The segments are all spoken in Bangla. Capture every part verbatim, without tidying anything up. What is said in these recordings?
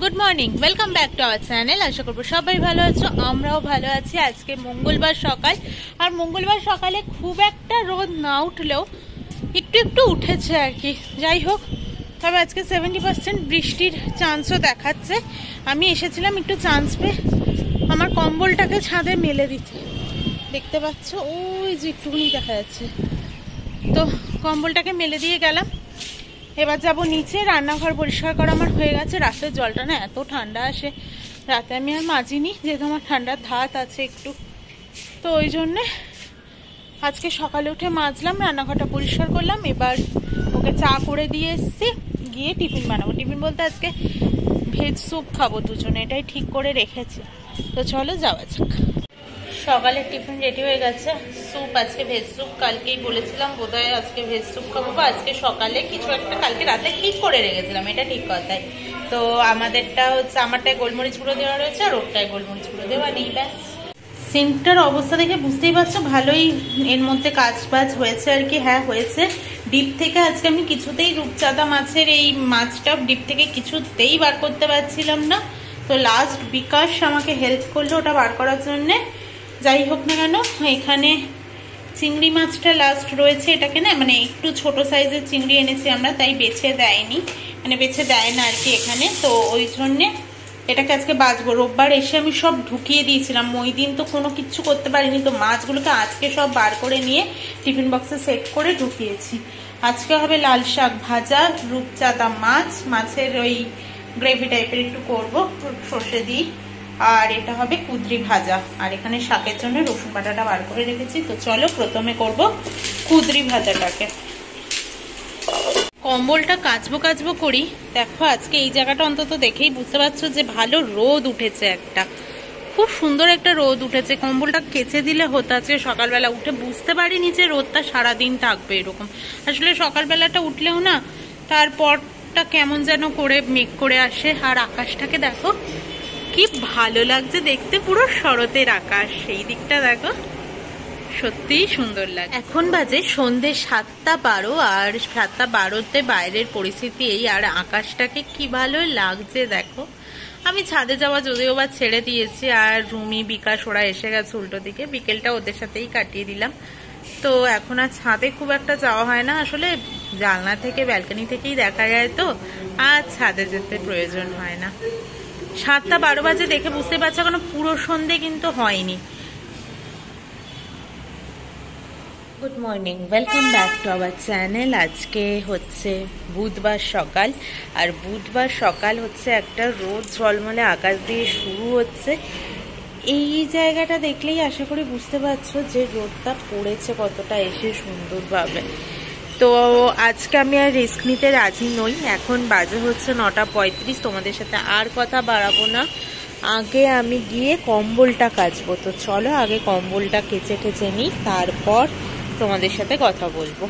Good morning welcome back to our channel. आशा करब सबाई भालो आछो, आमराओ भालो आछि। आज के मंगलवार सकाल और मंगलवार सकाले खूब एकटा रोद ना उठलेও একটু একটু উঠেছে আর কি। যাই হোক, তবে আজকে सेवेंटी परसेंट বৃষ্টির চান্সও দেখাচ্ছে। আমি এসেছিলাম একটু চান্স পেয়ে আমার কম্বলটাকে ছাদে মেলে দিতে, দেখতে পাচ্ছ ওই যে একটুখানি দেখা যাচ্ছে, তো কম্বলটাকে মেলে দিয়ে গেলাম। এবার যাবো নিচে, রান্নাঘর পরিষ্কার করা আমার হয়ে গেছে। রাতের জলটা না এত ঠান্ডা আসে, রাতে আমি আর মাজিনি, যেহেতু আমার ঠান্ডার ধাত আছে একটু, তো ওই জন্যে আজকে সকালে উঠে মাজলাম, রান্নাঘরটা পরিষ্কার করলাম। এবার ওকে চা করে দিয়ে এসছি, গিয়ে টিফিন বানাবো। টিফিন বলতে আজকে ভেজ স্যুপ খাবো দুজনে, এটাই ঠিক করে রেখেছি, তো চলো যাওয়া যাক। সকালে টিফিন রেডি হয়ে গেছে। স্যুপ আজকে ভেজ স্যুপ, কালকেই বলেছিলাম বোধহয় আজকে ভেজ স্যুপ খাবো, বা আজকে সকালে কিছু একটা কালকে রাতে ঠিক করে রেখেছিলাম, এটা ঠিক কথাই। তো আমাদেরটা হচ্ছে আমারটায় গোলমরিচ গুঁড়ো দেওয়া রয়েছে আর ওরটায় গোলমরিচ গুঁড়ো দেওয়া নেই। ব্যাস সিঙ্কটার অবস্থা দেখে বুঝতেই পারছো ভালোই এর মধ্যে কাজ বাজ হয়েছে আর কি। হ্যাঁ হয়েছে, ডিপ থেকে আজকে আমি কিছুতেই রূপচাঁদা মাছের এই মাছটা ডিপ থেকে কিছুতেই বার করতে পারছিলাম না, তো লাস্ট বিকাশ আমাকে হেল্প করলো ওটা বার করার জন্যে। যাই হোক না কেন, এখানে চিংড়ি মাছটা লাস্ট রয়েছে, এটাকে না মানে একটু ছোট সাইজের চিংড়ি এনেছি আমরা, তাই বেছে দেয়নি, মানে বেছে দেয় না আর কি এখানে, তো ওই জন্যে এটাকে আজকে বাজবো। রোববার এসে আমি সব ঢুকিয়ে দিয়েছিলাম, ওই দিন তো কোনো কিচ্ছু করতে পারিনি, তো মাছগুলোকে আজকে সব বার করে নিয়ে টিফিন বক্সে সেট করে ঢুকিয়েছি। আজকে হবে লাল শাক ভাজা, রূপচাঁদা মাছ, মাছের ওই গ্রেভি টাইপের একটু করবো সর্ষে দিয়ে, আর এটা হবে কুদরি ভাজা। আর এখানে শাকের জন্য রসুন বাটাটা বার করে রেখেছি, তো চলো প্রথমে করব কুদরি ভাজাটাকে। কম্বলটা কাচবো কাচবো করি, দেখো আজকে এই জায়গাটা অন্তত দেখেই বুঝতে পারছো যে ভালো রোদ উঠেছে, একটা খুব সুন্দর একটা রোদ উঠেছে। কম্বলটা কেচে দিলে হতো, আজকে সকালবেলা উঠে বুঝতে পারিনি যে রোদটা সারাদিন থাকবে এরকম। আসলে সকালবেলাটা উঠলেও না তারপরটা কেমন যেন করে মেঘ করে আসে, আর আকাশটাকে দেখো কি ভালো লাগছে দেখতে, পুরো শরতের আকাশ, সেই দিকটা দেখো সত্যিই সুন্দর লাগে। এখন বাজে সন্ধ্যে সাতটা বারো, আর সাতটা বারোতে বাইরের পরিস্থিতি এই, আর আকাশটাকে কি ভালো লাগছে দেখো। আমি ছাদে যাওয়া যদিও বা ছেড়ে দিয়েছি, আর রুমি বিকাশ ওরা এসে গেছে উল্টো দিকে, বিকেলটা ওদের সাথেই কাটিয়ে দিলাম। তো এখন আর ছাদে খুব একটা যাওয়া হয় না, আসলে জানলা থেকে ব্যালকনি থেকেই দেখা যায়, তো আর ছাদে যেতে প্রয়োজন হয় না। সাতটা বারো বাজে দেখে বুঝতে পারছো কোনো পুরো সন্ধে কিন্তু হয়নি। Good morning welcome back to our channel. আজকে হচ্ছে বুধবার সকাল, আর বুধবার সকাল হচ্ছে একটা রোদ ঝলমলে আকাশ দিয়ে শুরু হচ্ছে। এই জায়গাটা দেখলেই আশা করি বুঝতে পারছো যে রোদটা পড়েছে কতটা এসে সুন্দরভাবে। তো আজকে আমি আর রিস্ক নিতে রাজি নই। এখন বাজে হচ্ছে নটা পঁয়ত্রিশ, তোমাদের সাথে আর কথা বাড়াবো না, আগে আমি গিয়ে কম্বলটা কাচবো। তো চলো আগে কম্বলটা কেচে টেচে নিই, তারপর তোমাদের সাথে কথা বলবো।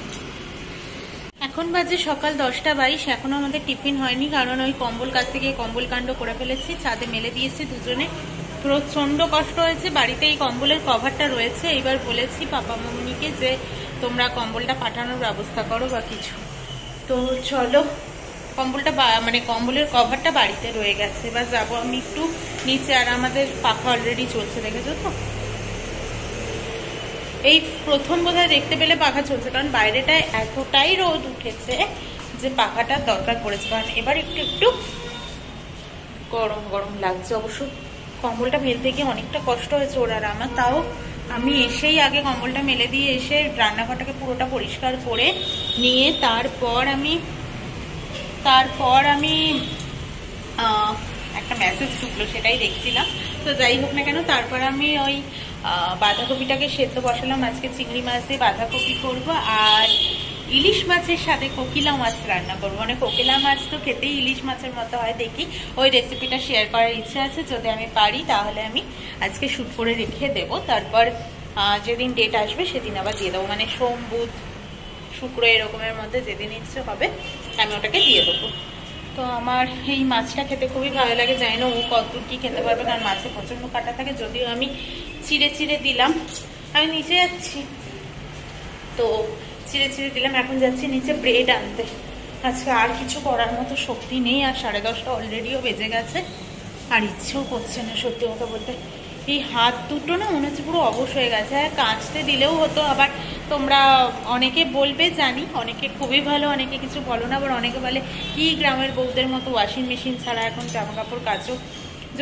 এখন বাজে সকাল দশটা বাইশ, এখনও আমাদের টিফিন হয়নি, কারণ ওই কম্বল কাছ থেকে কম্বল কাণ্ড করে ফেলেছি, ছাদে মেলে দিয়েছি দুজনে। প্রচণ্ড কষ্ট হয়েছে, বাড়িতে এই কম্বলের কভারটা রয়েছে, এইবার বলেছি পাপা মামনিকে যে তোমরা কম্বলটা পাঠানোর ব্যবস্থা করো বা কিছু। তো চলো কম্বলটা মানে কম্বলের কভারটা বাড়িতে রয়ে গেছে, এবার যাবো আমি একটু নিচে। আর আমাদের পাখা অলরেডি চলছে, দেখেছো তো, এই প্রথম বোধহয় দেখতে পেলে পাখা চলছে, কারণ বাইরেটায় এতটাই রোদ উঠেছে যে পাখাটা দরকার পড়েছে, কারণ এবার একটু একটু গরম গরম লাগছে। অবশ্য কম্বলটা মেলতে গিয়ে অনেকটা কষ্ট হয়েছে ওর আর আমার, তাও আমি এসেই আগে কম্বলটা মেলে দিয়ে এসে রান্নাঘরটাকে পুরোটা পরিষ্কার করে নিয়ে তারপর আমি তারপর আমি একটা মেসেজ ঢুকলো সেটাই দেখছিলাম। তো যাই হোক না কেন, তারপর আমি ওই বাঁধাকপিটাকে সেদ্ধ বসালাম, আজকে চিংড়ি মাছ দিয়ে বাঁধাকপি করবো, আর ইলিশ মাছের সাথে কোকিলা মাছ রান্না করবো। মানে কোকিলা মাছ তো খেতেই ইলিশ মাছের মতো হয়, দেখি ওই রেসিপিটা শেয়ার করার ইচ্ছে আছে, যদি আমি পারি তাহলে আমি আজকে শ্যুট করে রেখে দেবো, তারপর যেদিন ডেট আসবে সেদিন আবার দিয়ে দেবো, মানে সোম বুধ শুক্র এরকমের মধ্যে যেদিন ইচ্ছে হবে আমি ওটাকে দিয়ে দেবো। তো আমার এই মাছটা খেতে খুবই ভালো লাগে, জানি না ও কত কী খেতে পারবে, কারণ মাছে প্রচণ্ড কাটা থাকে, যদিও আমি চিড়ে চিড়ে দিলাম। আমি নিচে যাচ্ছি, তো চিড়ে চিড়ে দিলাম, এখন যাচ্ছি নিচে ব্রেড আনতে। आज के और किछु करार मतो शक्ति नहीं। और साढ़े दसटा अलरेडिओ बेजे गेछे और इच्छाओ करछे ना सत्यि कथा बोलते। ये हाथ दुटो ना मने हच्छे पुरो अवश हो गेछे। हाँ काचते दिलेओ हतो। आबार तोमरा अनेके बोलबे जानी अनेके खूबई भालो अनेके किछु बोलो ना। आबार अनेके बोले कि ग्रामेर बौदेर मतो वाशिंग मेशिन छाड़ा एखन जामा कापड़ काचो।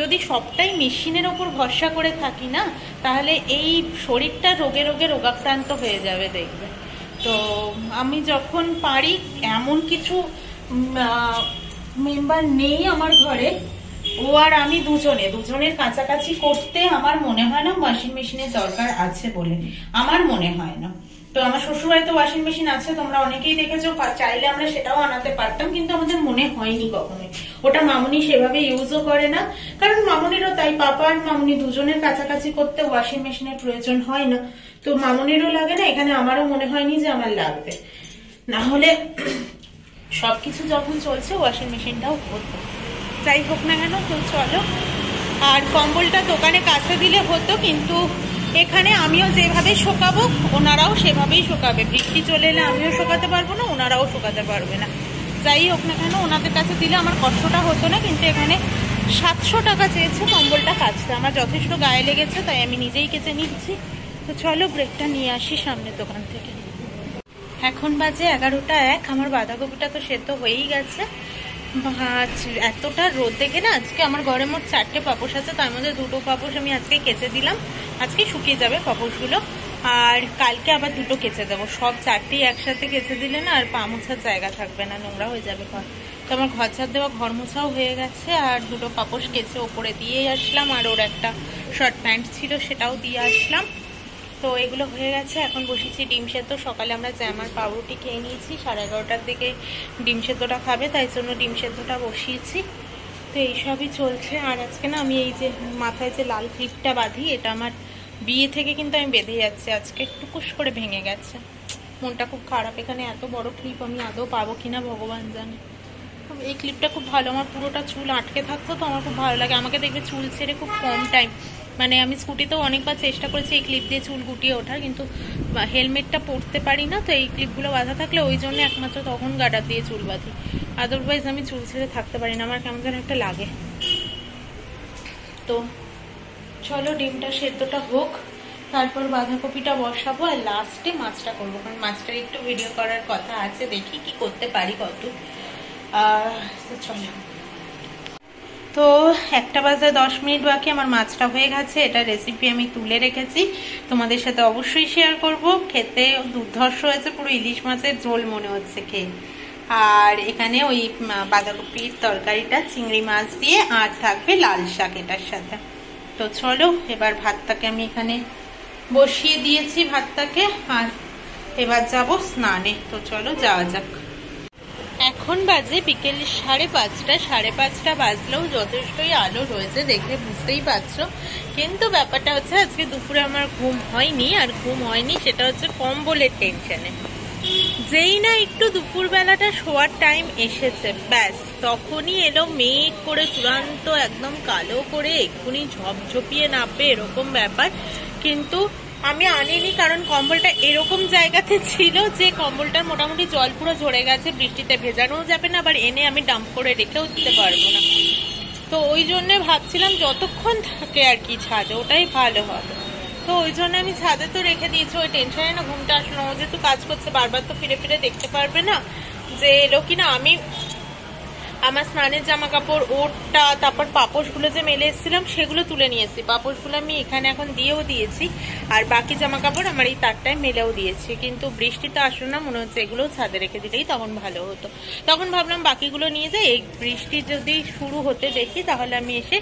यदि सबटाई मेशिनेर ओपर भरसा करे थाकि ना ताहले एई शरीरटा रोगे रोगे रोगाक्रांत हये जाबे देखबे। तो आमी जखन पारी एमन किछु मेम्बर नेई आमार घरे ओ आर आमी दुजोने दुजोनेर काछाकाछि करते आमार मने हय ना वाशिंग मेशिनेर दरकार आछे बोले आमार मने हय ना। तो आमार शोशुर बाड़िते वाशिंग मेशिन आछे तोमरा अनेकेई देखेछो। चाइले आमरा सेटाओ आनाते पारताम किन्तु आमादेर मने हयनि कखनोई। ওটা মামুনি সেভাবে ইউজও করে না কারণ মামুনিরও তাই পাপা আর মামুনি দুজনের কাছাকাছি করতে ওয়াশিং মেশিনের প্রয়োজন হয় না। তো মামুনিরও লাগে না এখানে আমারও মনে হয়নি যে আমার লাগবে। না হলে সবকিছু যখন চলছে ওয়াশিং মেশিনটাও হতো যাই হোক না কেন। তো চলো আর কম্বলটা দোকানে কাছে দিলে হতো কিন্তু এখানে আমিও যেভাবে শোকাবো ওনারাও সেভাবেই শোকাবে। বৃষ্টি চলে এলে আমিও শোকাতে পারবো না ওনারাও শোকাতে পারবে না। যাই হোক না কেন ওনাদের কাছে দিলে আমার কষ্টটা হতো না। কিন্তু এখানে সাতশো টাকা চেয়েছে কম্বলটা কাচতে। আমার যথেষ্ট গায়ে লেগেছে তাই আমি নিজেই কেচে নিচ্ছি। তো চলো ব্রেকটা নিয়ে আসি সামনের দোকান থেকে। এখন বাজে এগারোটা এক। আমার বাঁধাকপিটা তো সেদ্ধ হয়েই গেছে। এতটা রোদ দেখে না আজকে আমার ঘরে মোট চারটে পাপোশ আছে তার মধ্যে দুটো পাপোশ আমি আজকে কেচে দিলাম। আজকে শুকিয়ে যাবে পাপোশগুলো আর কালকে আবার দুটো কেচে দেবো। সব চারটি একসাথে কেচে দিলে না আর পা মোছার জায়গা থাকবে না নোংরা হয়ে যাবে ঘর। তো আমার ঘর ছাড় দেওয়া ঘর মোছাও হয়ে গেছে আর দুটো পাপোশ কেচে ওপরে দিয়ে আসলাম আর ওর একটা শর্ট প্যান্ট ছিল সেটাও দিয়ে আসলাম। তো এগুলো হয়ে গেছে। এখন বসেছি ডিম সেদ্ধ। সকালে আমরা জ্যামার পাউরুটি খেয়ে নিয়েছি সাড়ে এগারোটার দিকে ডিম সেদ্ধটা খাবে তাই জন্য ডিম সেদ্ধটা বসিয়েছি। তো এইসবই চলছে। আর আজকে না আমি এই যে মাথায় যে লাল ক্লিপটা বাঁধি এটা আমার বিয়ে থেকে কিন্তু আমি বেঁধে যাচ্ছে আজকে টুকুস করে ভেঙে গেছে। মনটা খুব খারাপ। এখানে এত বড় ক্লিপ আমি আদৌ পাবো কিনা ভগবান জানে। এই ক্লিপটা খুব ভালো আমার পুরোটা চুল আটকে থাকতো তো আমার খুব ভালো লাগে। আমাকে দেখবে চুল ছেড়ে খুব কম টাইম মানে আমি স্কুটিতেও অনেকবার চেষ্টা করেছি এই ক্লিপ দিয়ে চুল গুটিয়ে ওঠার কিন্তু হেলমেটটা পরতে পারি না। তো এই ক্লিপগুলো বাঁধা থাকলে ওই জন্য একমাত্র তখন গাডার দিয়ে চুল বাঁধি। আদারওয়াইজ আমি চুল ছেড়ে থাকতে পারি না আমার কেমন যেন একটা লাগে। তো চলো ডিমটা সেদ্ধটা হোক তারপর বাঁধাকপিটা বসাবো আর লাস্টে মাছটা করবো কারণ মাছটার একটু ভিডিও করার কথা আছে দেখি কি করতে পারি কত। চলো তো একটা বাজে দশ মিনিট বাকি আমার মাছটা হয়ে গেছে। এটা রেসিপি আমি তুলে রেখেছি তোমাদের সাথে অবশ্যই শেয়ার করব। খেতে দুর্ধর্ষ হয়েছে পুরো ইলিশ মাছের ঝোল মনে হচ্ছে খেয়ে। আর এখানে ওই বাঁধাকপির তরকারিটা চিংড়ি মাছ দিয়ে আর থাকবে লাল শাক এটার সাথে। তো চলো এবার ভাতটাকে আমি এখানে বসিয়ে দিয়েছি ভাতটাকে আর এবার যাব স্নানে। তো চলো যাওয়া যাক। এখন বাজে বিকেল সাড়ে পাঁচটা। সাড়ে পাঁচটা বাজলেও যথেষ্টই আলো রয়েছে দেখে বুঝতেই পারছো। কিন্তু ব্যাপারটা হচ্ছে আজকে দুপুরে আমার ঘুম হয়নি আর ঘুম হয়নি সেটা হচ্ছে কম্বলের টেনশনে। যেই না একটু দুপুরবেলাটা শোয়ার টাইম এসেছে ব্যাস তখনই এলো মেঘ করে চূড়ান্ত একদম কালো করে এক্ষুনি ঝপঝপিয়ে নাপবে এরকম ব্যাপার। কিন্তু আমি আনিনি কারণ কম্বলটা এরকম জায়গাতে ছিল যে কম্বলটার মোটামুটি জল পুরো ঝরে গেছে বৃষ্টিতে ভেজানোও যাবে না আবার এনে আমি ডাম্প করে রেখেও দিতে পারবো না। তো ওই জন্য ভাবছিলাম যতক্ষণ থাকে আর কি ছাদে ওটাই ভালো হবে। তো ওই জন্য আমি ছাদে তো রেখে দিয়েছি ওই টেনশনে না ঘুমটা আসলো না। যেহেতু কাজ করছে বারবার তো ফিরে ফিরে দেখতে পারবে না যে এলো কিনা। আমি আমার স্নানের জামা কাপড় ওরটা তারপর পাপোশগুলো যে মেলে এসেছিলাম সেগুলো তুলে নিয়েছি। পাপোশগুলো আমি এখানে এখন দিয়েও দিয়েছি আর বাকি জামা কাপড় আমার এই তারটায় মেলেও দিয়েছি। কিন্তু বৃষ্টিতে আসলো না মনে হচ্ছে এগুলোও ছাদে রেখে দিলেই তখন ভালো হতো। তখন ভাবলাম বাকিগুলো নিয়ে যাই এই বৃষ্টি যদি শুরু হতে দেখি তাহলে আমি এসে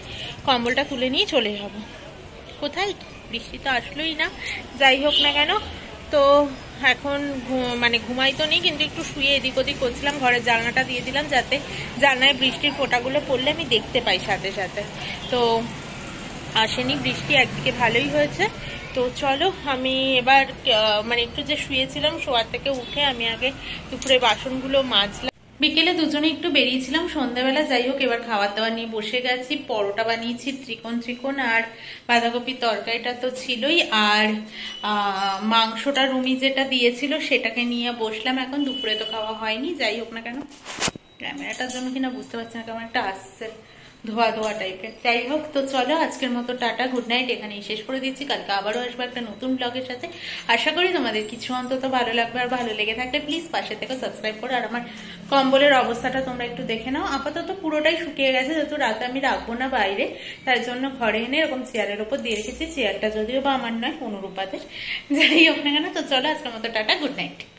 কম্বলটা তুলে নিয়ে চলে যাব। কোথায় বৃষ্টি তো আসলোই না যাই হোক না কেন। তো এখন মানে ঘুমাই তো নেই কিন্তু একটু শুয়ে এদিক ওদিক করছিলাম। ঘরের জানলাটা দিয়ে দিলাম যাতে জানলায় বৃষ্টির ফোঁটাগুলো পড়লে আমি দেখতে পাই সাথে সাথে। তো আসেনি বৃষ্টি একদিকে ভালোই হয়েছে। তো চলো আমি এবার মানে একটু যে শুয়েছিলাম শোয়ার থেকে উঠে আমি আগে দুপুরে বাসনগুলো মাজলাম। বিকেলে দুজনে একটু বেরিয়েছিলাম সন্ধ্যাবেলা। যাই হোক এবার খাবার দাবার নিয়ে বসে গেছি। পরোটা বানিয়েছি ত্রিকোণ ত্রিকোণ, আর বাঁধাকপির তরকারিটা তো ছিলই, আর মাংসটা রুমি যেটা দিয়েছিল সেটাকে নিয়ে বসলাম। এখন দুপুরে তো খাওয়া হয়নি। যাই হোক না কেন, ক্যামেরাটার জন্য কিনা বুঝতে পারছি না, কেমন একটা আসছে ধোয়া ধোয়া টাইপের। যাই হোক, তো চলো আজকের মতো টাটা, গুড নাইট, এখানেই শেষ করে দিচ্ছি। কালকে আবারও আসবো একটা নতুন ব্লগের সাথে। আশা করি তোমাদের কিছু অন্তত ভালো লাগবে, আর ভালো লেগে থাকলে প্লিজ পাশে থেকে সাবস্ক্রাইব করো। আর আমার কম্বলের অবস্থাটা তোমরা একটু দেখে নাও, আপাতত পুরোটাই শুকিয়ে গেছে, যেহেতু রাতে আমি রাখবো না বাইরে, তার জন্য ঘরে এনে এরকম চেয়ারের ওপর দিয়ে রেখেছি। চেয়ারটা যদিও বা আমার নয়, অনুরূপাতে। যাই হোক না কেন, তো চলো আজকের মতো টাটা, গুড নাইট।